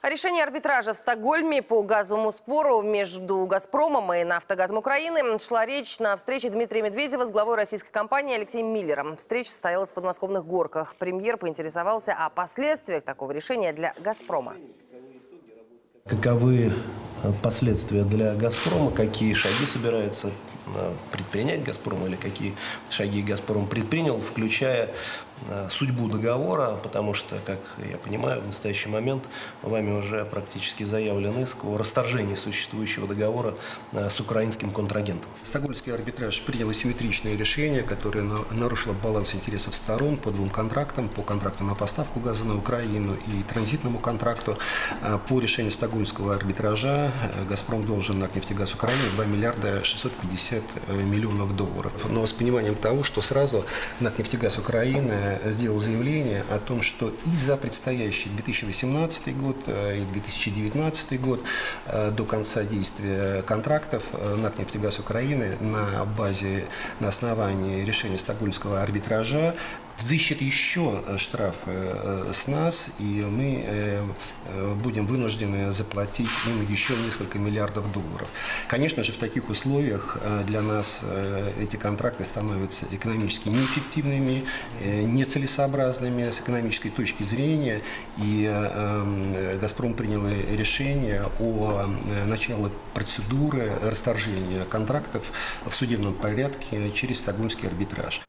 О решении арбитража в Стокгольме по газовому спору между «Газпромом» и «Нафтогазом Украины» шла речь на встрече Дмитрия Медведева с главой российской компании Алексеем Миллером. Встреча состоялась в подмосковных Горках. Премьер поинтересовался о последствиях такого решения для «Газпрома». Каковы последствия для «Газпрома», какие шаги собирается предпринять «Газпром» или какие шаги «Газпром» предпринял, включая судьбу договора, потому что, как я понимаю, в настоящий момент вами уже практически заявлен иск о расторжении существующего договора с украинским контрагентом. Стокгольмский арбитраж принял асимметричное решение, которое нарушило баланс интересов сторон по двум контрактам, по контракту на поставку газа на Украину и транзитному контракту. По решению стокгольмского арбитража «Газпром» должен НАК Нафтогаз Украины 2 миллиарда 650 миллионов долларов. Но с пониманием того, что сразу НАК Нафтогаз Украины сделал заявление о том, что и за предстоящий 2018 год и 2019 год до конца действия контрактов НАК «Нафтогаз Украины» на основании решения стокгольмского арбитража взыщет еще штрафы с нас, и мы будем вынуждены заплатить им еще несколько миллиардов долларов. Конечно же, в таких условиях для нас эти контракты становятся экономически неэффективными, нецелесообразными с экономической точки зрения, и «Газпром» принял решение о начале процедуры расторжения контрактов в судебном порядке через стокгольмский арбитраж.